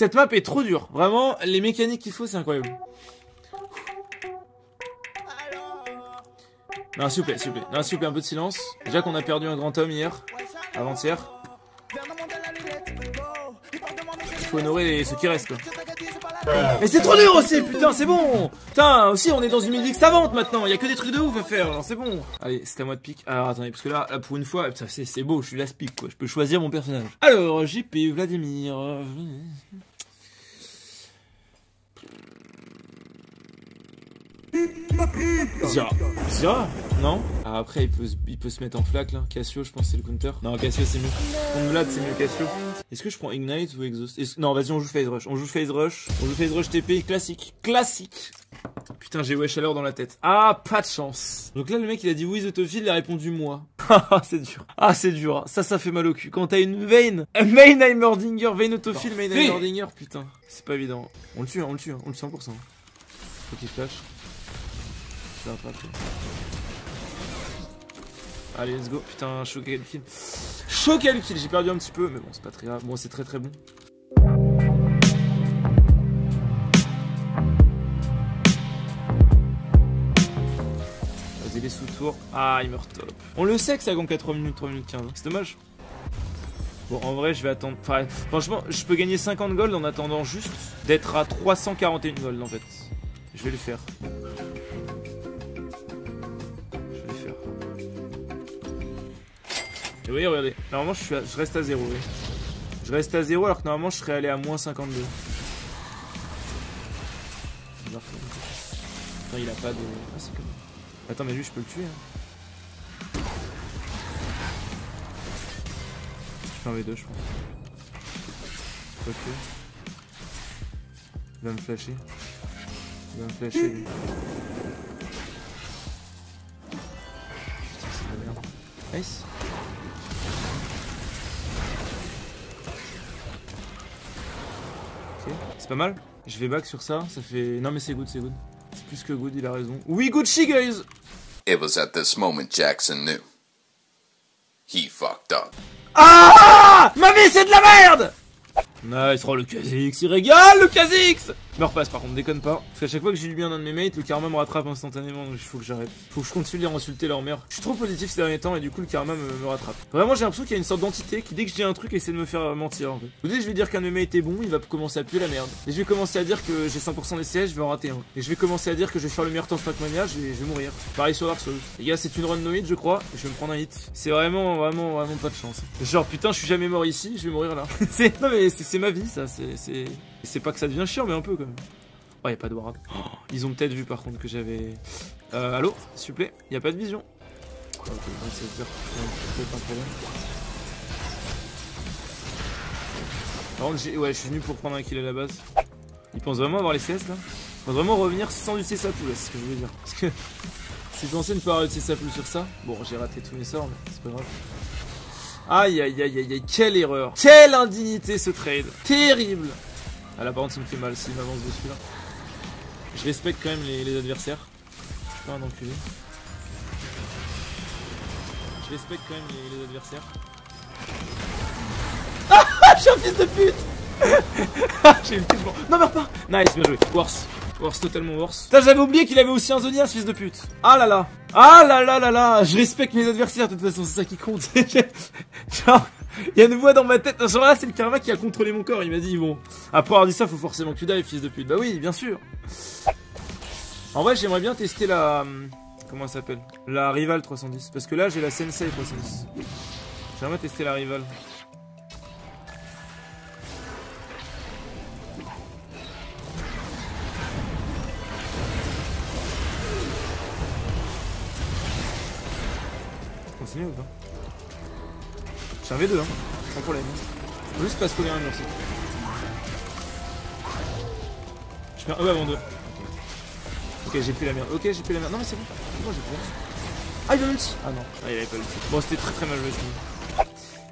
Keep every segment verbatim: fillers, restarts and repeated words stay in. Cette map est trop dure. Vraiment, les mécaniques qu'il faut, c'est incroyable. Non, s'il vous plaît, s'il vous plaît. Non, s'il vous plaît, un peu de silence. Déjà qu'on a perdu un grand homme hier, avant-hier. Il faut honorer ce qui reste, quoi. Mais c'est trop dur aussi, putain, c'est bon. Putain, aussi, on est dans une musique savante maintenant. Il y a que des trucs de ouf à faire, c'est bon. Allez, c'est à moi de pique. Alors, attendez, parce que là, là pour une fois, c'est beau, je suis la pique, quoi. Je peux choisir mon personnage. Alors, J P, Vladimir. Xayah. Xayah? Non? Ah, après, il peut, il peut se mettre en flaque là. Cassio, je pense c'est le counter. Non, Cassio, c'est mieux. Contre Vlad, c'est mieux Cassio. Est-ce que je prends Ignite ou Exhaust? Non, vas-y, on joue Phase Rush. On joue Phase Rush. On joue Phase Rush T P. Classique. Classique. Putain, j'ai ouais chaleur dans la tête. Ah, pas de chance. Donc là, le mec, il a dit oui, Zotofil, il a répondu moi. Ah, c'est dur. Ah, c'est dur. Ça, ça fait mal au cul. Quand t'as une Vayne. Vayne Heimerdinger. Vayne Autofil, Vayne Heimerdinger. Putain. C'est pas évident. On le tue, hein, on le tue, hein. On le cent pour cent. Faut qu'il flash. Ça va pas, allez, let's go. Putain, choqué le kill. Choqué le kill, j'ai perdu un petit peu, mais bon, c'est pas très grave. Bon, c'est très très bon. Vas-y, les sous-tours. Ah, il meurt top. On le sait que ça gagne qu'à trois minutes, trois minutes quinze. C'est dommage. Bon, en vrai, je vais attendre. Enfin, franchement, je peux gagner cinquante gold en attendant juste d'être à trois cent quarante et un gold en fait. Je vais le faire. Et oui, regardez, normalement je, suis à... je reste à zéro. Oui. Je reste à zéro alors que normalement je serais allé à moins cinquante-deux. Putain, il a pas de. Ah, c'est comme... Attends, mais lui je peux le tuer. Hein. Je fais un V deux, je crois. Ok. Il va me flasher. Il va me flasher lui. Putain, c'est de la merde. Nice. C'est pas mal, je vais back sur ça, ça fait... Non mais c'est good, c'est good. C'est plus que good, il a raison. Oui, Gucci guys. It was at this moment Jackson knew. He fucked up. Ah, ma vie c'est de la merde. Nice, oh le Kha'Zix, il régale le Kha'Zix. Me repasse par contre, déconne pas. Parce qu'à chaque fois que j'ai lu bien un de mes mates, le karma me rattrape instantanément, donc il faut que j'arrête. Faut que je continue à insulter leur mère. Je suis trop positif ces derniers temps et du coup le karma me, me rattrape. Vraiment j'ai l'impression qu'il y a une sorte d'entité qui dès que je dis un truc essaie de me faire mentir en fait. Vous dites je vais dire qu'un de mes mates est bon, il va commencer à puer la merde. Et je vais commencer à dire que j'ai cent pour cent des C S, je vais en rater un. Hein. Et je vais commencer à dire que je vais faire le meilleur temps de Trackmania, je vais, je vais mourir. Pareil sur Dark Souls. Les gars c'est une run no hit je crois, et je vais me prendre un hit. C'est vraiment, vraiment, vraiment pas de chance. Genre putain je suis jamais mort ici, je vais mourir là. Non mais c'est ma vie ça, c'est... C'est pas que ça devient chiant mais un peu quand même. Oh y'a pas de warrant. Oh, ils ont peut-être vu par contre que j'avais... Euh, allo, s'il vous plaît, y'a pas de vision. Ok, ça veut dire que c'est un problème. Par contre j'ai... Ouais, je suis venu pour prendre un kill à la base. Ils pensent vraiment avoir les C S là. Ils pensent vraiment revenir sans du C S A plus là, c'est ce que je voulais dire. Parce que... si je lançais une parole de C S A plus sur ça... Bon, j'ai raté tous mes sorts mais c'est pas grave. Aïe aïe aïe aïe aïe, quelle erreur. Quelle indignité ce trade. Terrible. Ah là par contre ça me fait mal s'il m'avance dessus là. Je respecte quand même les, les adversaires. Je suis pas un enculé. Je respecte quand même les, les adversaires. Ah ah, je suis un fils de pute. Ah, j'ai eu le kill bon. Non meurs pas. Nice, bien joué. Worse. Worse, totalement worse. Putain j'avais oublié qu'il avait aussi un Zonia ce fils de pute. Ah là là. Ah là là là là. Je respecte mes adversaires de toute façon, c'est ça qui compte. Genre... il y a une voix dans ma tête, genre là c'est le karma qui a contrôlé mon corps, il m'a dit bon. Après avoir dit ça faut forcément que tu dives fils de pute, bah oui bien sûr. En vrai j'aimerais bien tester la... comment elle s'appelle? La Rival trois cent dix, parce que là j'ai la Sensei trois cent dix. J'aimerais tester la Rival. Continue ou pas? J'ai un V deux hein, sans problème. Faut juste pas se coller un mur, c'est tout. Je fais un E avant deux. Ok, j'ai plus la merde. Ok, j'ai plus la merde. Non, mais c'est bon. C'est bon, j'ai plus la merde. Ah, il a l'ulti. Ah non, ah, il avait pas l'ulti. Bon, c'était très très mal joué ce coup.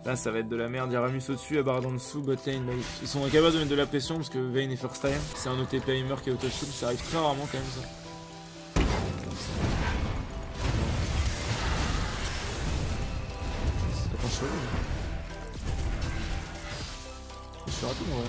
Là, ça va être de la merde. Il y a Rammus au-dessus, à barre d'en dessous, botlane, bah, ils sont incapables de mettre de la pression parce que Vayne est first time. C'est un O T P Heimer qui est auto-shield. Ça arrive très rarement quand même ça. Je suis rapide, ouais.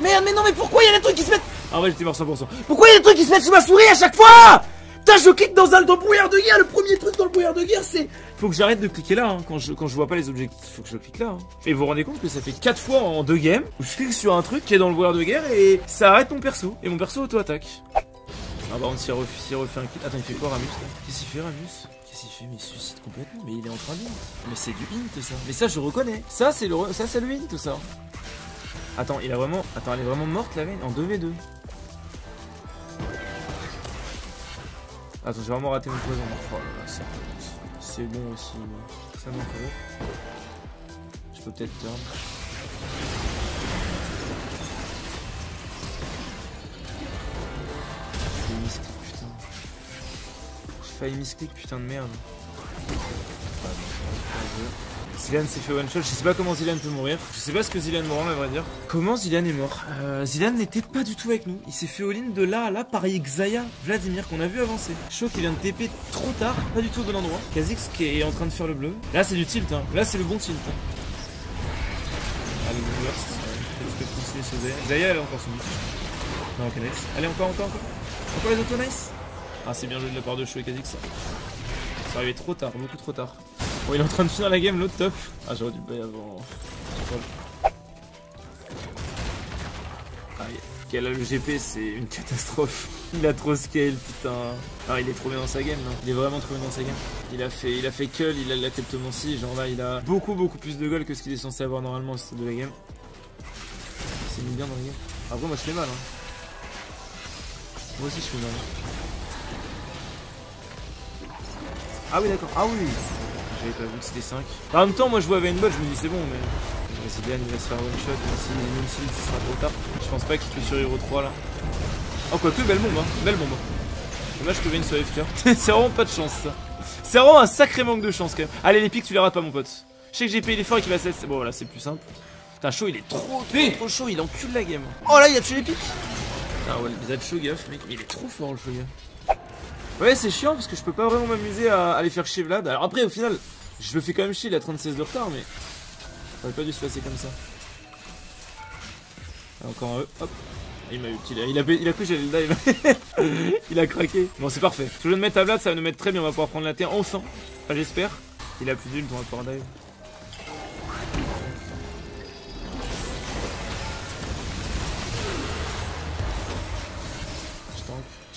Merde, mais non, mais pourquoi il y a des trucs qui se mettent... Ah ouais, j'étais mort cent pour cent. Pourquoi il y a des trucs qui se mettent sous ma souris à chaque fois? Putain, je clique dans un dans le brouillard de guerre. Le premier truc dans le brouillard de guerre, c'est... Faut que j'arrête de cliquer là, hein. Quand je, quand je vois pas les objectifs, faut que je clique là, hein. Et vous vous rendez compte que ça fait quatre fois en deux games où je clique sur un truc qui est dans le brouillard de guerre et ça arrête mon perso. Et mon perso auto-attaque. Ah bah on s'y refait, refait un kill. Attends, il fait quoi Rammus? Qu'est-ce qu'il fait Rammus? Qu'est-ce qu'il fait? Mais il suicide complètement, mais il est en train de... Mais c'est du hint ça. Mais ça je reconnais. Ça c'est le, ça c'est le hint ça. Attends, il a vraiment... Attends, elle est vraiment morte la Vayne en deux v deux. Attends, j'ai vraiment raté mon poison. Oh, c'est bon aussi. Ça manque. Je peux peut-être turn. J'ai failli misclick, putain. J'ai failli misclick, putain de merde. Zilean s'est fait one shot, je sais pas comment Zilean peut mourir. Je sais pas ce que Zilean me rend à vrai dire. Comment Zilean est mort? euh, Zilean n'était pas du tout avec nous. Il s'est fait all-in de là à là par Xayah, Vladimir qu'on a vu avancer. Chou qui vient de T P trop tard, pas du tout au bon endroit. Kha'Zix qui est en train de faire le bleu. Là c'est du tilt, hein. Là c'est le bon tilt. Allez, ah, worst. Je peux pousser ce Xayah. Xayah elle est encore sous but. Non, ok, nice. Allez, encore, encore, encore. Encore les autos, nice. Ah, c'est bien joué de la part de Chou et Kha'Zix. C'est arrivé trop tard, beaucoup trop tard. Bon, il est en train de finir la game, l'autre top. Ah, j'aurais dû bail avant. Aïe. Ok, là le G P c'est une catastrophe. Il a trop scale, putain. Ah, il est trop bien dans sa game là. Il est vraiment trop bien dans sa game. Il a fait, il a fait cull, il a la cryptomancie. Genre là, il a beaucoup, beaucoup plus de gold que ce qu'il est censé avoir normalement à ce stade de la game. Il s'est mis bien dans la game. Après, moi je fais mal. Hein. Moi aussi je fais mal. Ah oui, d'accord. Ah oui. J'avais pas vu que c'était cinq. En même temps, moi je vois Vayne bot, je me dis c'est bon, mais c'est bien, il va se faire one shot, même si ce sera trop tard. Je pense pas qu'il peut sur Hero trois là. Oh, quoique, belle bombe, hein. Belle bombe. Dommage que Vayne soit F K. C'est vraiment pas de chance ça. C'est vraiment un sacré manque de chance quand même. Allez, les pics, tu les rates pas, mon pote. Je sais que j'ai payé l'effort et qu'il va s'être. Bon, voilà, c'est plus simple. Putain, Chou, il est trop, trop, trop chaud, il encule la game. Oh là, il a tué les pics. Putain, ouais, le bizarre Chou, gaffe, mec, il est trop fort le Chou, gaffe. Ouais, c'est chiant parce que je peux pas vraiment m'amuser à aller faire chier Vlad. Alors après, au final, je le fais quand même chier, il a trente-seize de retard, mais ça aurait pas dû se passer comme ça. Et encore un E, hop. Il m'a eu, il a, il a, il a cru que j'allais le dive. Il a craqué. Bon, c'est parfait. Je vais le mettre à Vlad, ça va nous mettre très bien, on va pouvoir prendre la terre enfin. Enfin, j'espère. Il a plus d'huile, on va pouvoir dive.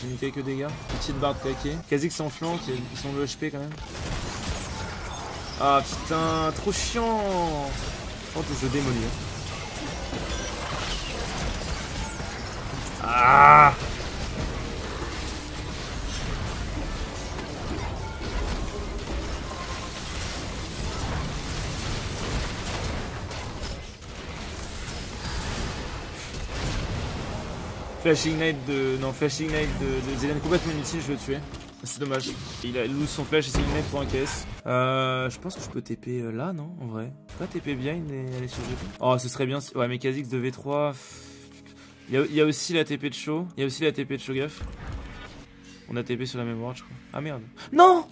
J'ai mis quelques dégâts, petite barre de taquet. Kha'Zix en flanc, ils sont le H P quand même. Ah putain, trop chiant. Oh, je démolis. Ah, Flashing Knight de. Non, Flashing Knight de, de Zilean complètement inutile, je le tuer. C'est dommage. Il a loose son flash et c'est une Knight pour un K S. Euh. Je pense que je peux T P là, non? En vrai. Pas T P bien et aller sur G P. Oh, ce serait bien. Ouais, mais Kha'Zix de V trois. Il y a, il y a aussi la T P de Chou. Il y a aussi la T P de Chou, gaffe. On a T P sur la même ward, je crois. Ah merde. Non!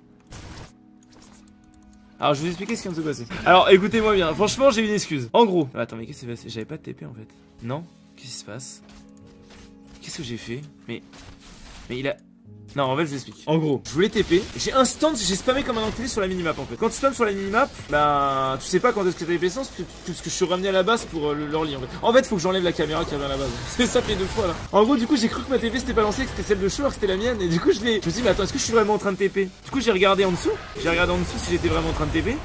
Alors je vais vous expliquer ce qui vient de se passer. Alors écoutez-moi bien. Franchement, j'ai une excuse. En gros. Ah, attends, mais qu'est-ce qui s'est passé? J'avais pas de T P en fait. Non? Qu'est-ce qui se passe? Qu'est-ce que j'ai fait? Mais. Mais il a. Non, en fait, je vous explique. En gros, je voulais T P. J'ai instant, j'ai spammé comme un enculé sur la minimap en fait. Quand tu spammes sur la minimap, bah. Tu sais pas quand est-ce que t'as les sens, parce que je suis ramené à la base pour euh, leur lit en fait. En fait, faut que j'enlève la caméra qui avait à la base. C'est ça fait deux fois là. En gros, du coup, j'ai cru que ma T P c'était pas lancée, que c'était celle de Chou, que c'était la mienne. Et du coup, je l'ai. Je me suis dit, mais attends, est-ce que je suis vraiment en train de T P? Du coup, j'ai regardé en dessous. J'ai regardé en dessous si j'étais vraiment en train de T P.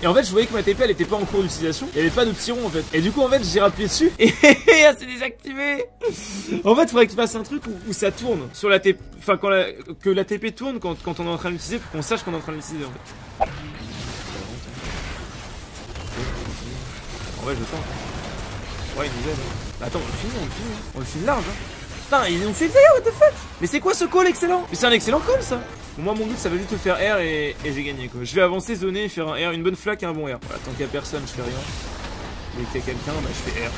Et en fait, je voyais que ma T P elle était pas en cours d'utilisation, il y avait pas de petit rond en fait. Et du coup, en fait, j'ai rappuyé dessus et elle s'est désactivée. En fait, il faudrait qu'il fasse un truc où, où ça tourne sur la T P, enfin, quand la, que la T P tourne quand, quand on est en train de l'utiliser pour qu'on sache qu'on est en train de l'utiliser en fait. En vrai, je tente. Ouais, il nous aide. Bah, attends, on le finit, on le finit. On le finit large, hein. Putain, ils ont fait what the fuck? Mais c'est quoi ce call excellent? Mais c'est un excellent call ça! Moi mon but ça va juste faire R et, et j'ai gagné quoi. Je vais avancer, zoner et faire un R, une bonne flaque et un bon R. Voilà, tant qu'il y a personne, je fais rien. Dès qu'il y a quelqu'un, bah je fais R.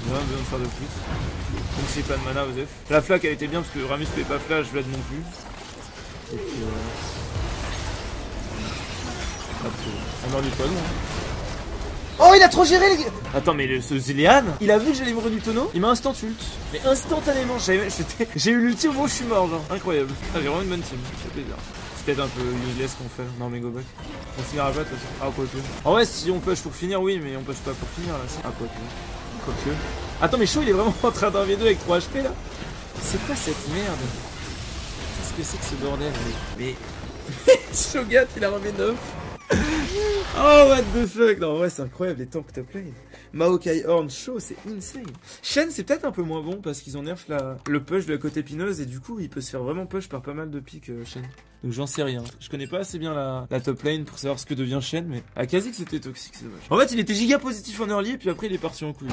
J'ai vraiment besoin de faire de plus. Comme si pas de mana aux F. La flaque elle était bien parce que Rammus fait pas flash, Vlad non plus. Et puis, euh... Elle meurt du tonneau. Oh, il a trop géré, les gars. Attends, mais le, ce Zilean, il a vu que j'allais mourir du tonneau, il m'a instant ult. Mais instantanément, j'ai eu l'ultime où je suis mort, genre. Incroyable. Ah, j'ai vraiment une bonne team, c'est plaisir. C'est peut-être un peu useless qu'on fait. Non, mais go back. On finira pas, de toute façon. Ah, quoi que. En vrai, si on push pour finir, oui, mais on push pas pour finir, là. Ah, quoi que. Quoi que. Attends, mais Chou, il est vraiment en train d'un V deux avec trois H P, là. C'est quoi cette merde? Qu'est-ce que c'est que ce bordel? Mais... Shogat, il a remis neuf. Oh, what the fuck! Non, ouais, c'est incroyable les temps que t'as played. Maokai Horn Show, c'est insane. Shen, c'est peut-être un peu moins bon parce qu'ils ont nerf la... le push de la côte épineuse et du coup, il peut se faire vraiment push par pas mal de piques, euh, Shen. Donc, j'en sais rien. Je connais pas assez bien la... la top lane pour savoir ce que devient Shen, mais à Kha'Zix, c'était toxique, c'est dommage. En fait, il était giga positif en early et puis après, il est parti en couille.